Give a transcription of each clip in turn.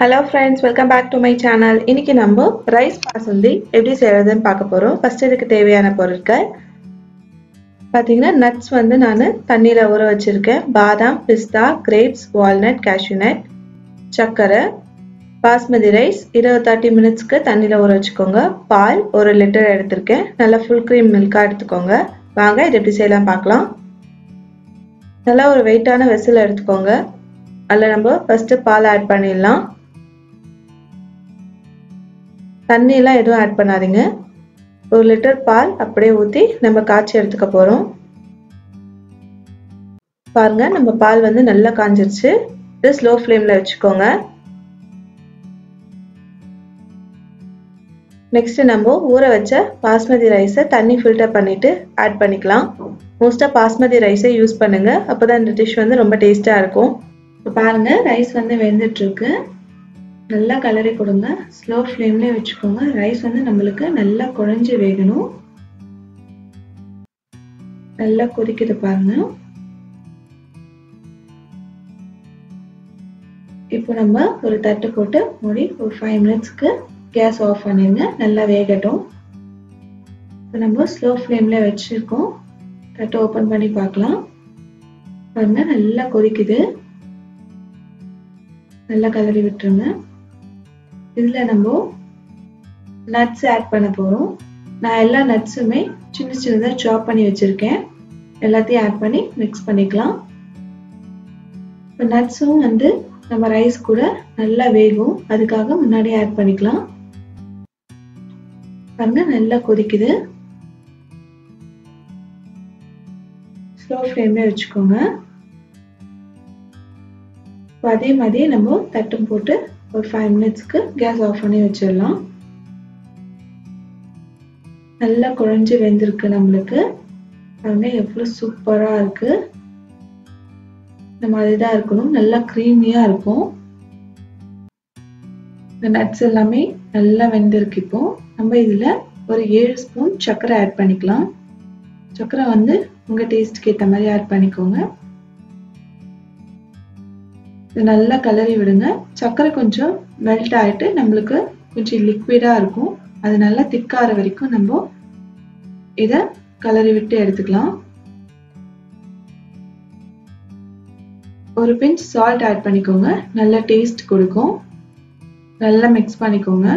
Hello friends, welcome back to my channel. इनकी number rice basundi एप्पडी सेवरदन पाक पोरो. फर्स्ट इधर के तेवियाना पोरट का पातिंगना nuts वंदे नाने तन्नी लवरो अच्छेर के बादाम, पिस्ता, grapes, walnut, cashew nut, चक्करे, बासमती rice इरा 30 minutes के तन्नी लवरो अच्छेकोंगा. पाल और लेटर ऐड तर के नला full cream milk ऐड तकोंगा. वांगा इधर एप्पडी सेला पाकलां. नला और weight आना vessel ऐड तकोंगा. अल्ला नम्बर first पाल ऐड पनी लां. தண்ணி எல்லாம் எதுவும் ஆட் பண்ணாதீங்க. 1 லிட்டர் பால் அப்படியே ஊத்தி நம்ம காய்ச்சி எடுத்துக்க போறோம். பாருங்க நம்ம பால் வந்து நல்லா காஞ்சிருச்சு. இது ஸ்லோ ஃப்ளேம்ல வெச்சுக்கோங்க. நெக்ஸ்ட் நம்ம ஊற வச்ச பாஸ்மதி ரைஸை தண்ணி ஃபில்டர் பண்ணிட்டு ஆட் பண்ணிக்கலாம். மோஸ்டா பாஸ்மதி ரைஸை யூஸ் பண்ணுங்க. அப்பதான் இந்த டிஷ் வந்து ரொம்ப டேஸ்டா இருக்கும். பாருங்க ரைஸ் வந்து வெந்துட்டு இருக்கு. நல்லா கலரி கொடுங்க. ஸ்லோ ஃப்ளேம்ல வெச்சுக்கோங்க. ரைஸ் வந்து நமக்கு நல்லா குழஞ்சி வேகணும். நல்லா கொதிக்குது பாருங்க. இப்போ நம்ம ஒரு தட்டு போட்டு மூடி ஒரு 5 மினிட்ஸ்க்கு கேஸ் ஆஃப் பண்ணிடுங்க. நல்லா வேகட்டும். இப்போ நம்ம ஸ்லோ ஃப்ளேம்ல வெச்சிருக்கோம். தட்டு ஓபன் பண்ணி பார்க்கலாம். பாருங்க நல்லா கொதிக்குது. நல்லா கலரி விட்டுருங்க. இதுல நம்ம நட்ஸ் ஆட் பண்ண போறோம். நான் எல்லா நட்ஸுமே சின்ன சின்னதா சாப் பண்ணி வச்சிருக்கேன். எல்லாத்தையும் ஆட் பண்ணி மிக்ஸ் பண்ணிக்கலாம். இப்போ நட்ஸும் வந்து நம்ம ரைஸ் கூட நல்லா வேகும். அதுக்காக முன்னாடி ஆட் பண்ணிக்கலாம். பாருங்க நல்லா கொதிக்குது. ஸ்லோ ஃப்ளேம்ல வெச்சுக்கோங்க. அதே மாதிரி நம்ம தட்டும் போட்டு और 5 मिनट्स के गैस ऑफ பண்ணி வச்சிரலாம். நல்லா குழஞ்சு வெந்திருக்கு நமக்கு. பாருங்க எவ்வளவு சூப்பரா இருக்கு. நம்ம இதா இருக்கணும். நல்லா கிரீமியா இருக்கும். இந்த நட்ஸ் எல்லாமே நல்லா வெந்திருக்கு. இப்போ நம்ம இதுல ஒரு 7 ஸ்பூன் சக்கரை ஆட் பண்ணிக்கலாம். சக்கரை வந்து உங்க டேஸ்ட்க்கு ஏத்த மாதிரி ஆட் பண்ணிக்கோங்க. நல்லா கலரி விடுங்க. சக்கரை கொஞ்சம் மெல்ட் ஆயிட்டு நமக்கு கொஞ்சம் லிக்விடா இருக்கும். அது நல்லா திக்கா வர வரைக்கும் நம்ம இத கலரி விட்டு எடுத்துக்கலாம். ஒரு பிஞ்ச் salt ஆட் பண்ணிக்கோங்க. நல்ல டேஸ்ட் கொடுக்கும். நல்லா மிக்ஸ் பண்ணிக்கோங்க.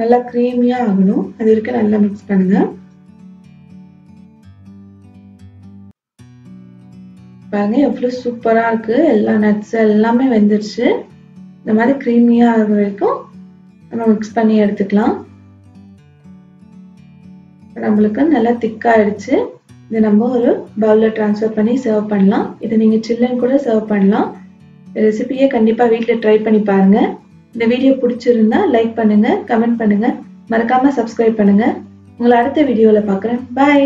நல்லா கிரீமியா ஆகணும். அது இருக்க நல்லா மிக்ஸ் பண்ணுங்க. பாருங்க எவ்வளவு சூப்பரா இருக்கு. எல்லா நட்ஸ் எல்லாமே வெந்துருச்சு. இந்த மாதிரி கிரீமியா ஆகுற வரைக்கும் நம்ம மிக்ஸ் பண்ணி எடுத்துக்கலாம். நமக்கு நல்லா திக்கா ஆயிடுச்சு. இது நம்ம ஒரு பவுல்ல ட்ரான்ஸ்ஃபர் பண்ணி சர்வ் பண்ணலாம். இத நீங்க சில்லுன்னு கூட சர்வ் பண்ணலாம். ரெசிபியை கண்டிப்பா வீட்ல ட்ரை பண்ணி பாருங்க. இந்த வீடியோ பிடிச்சிருந்தா லைக் பண்ணுங்க, கமெண்ட் பண்ணுங்க, மறக்காம சப்ஸ்கிரைப் பண்ணுங்க. உங்களை அடுத்த வீடியோல பார்க்கறேன். பை.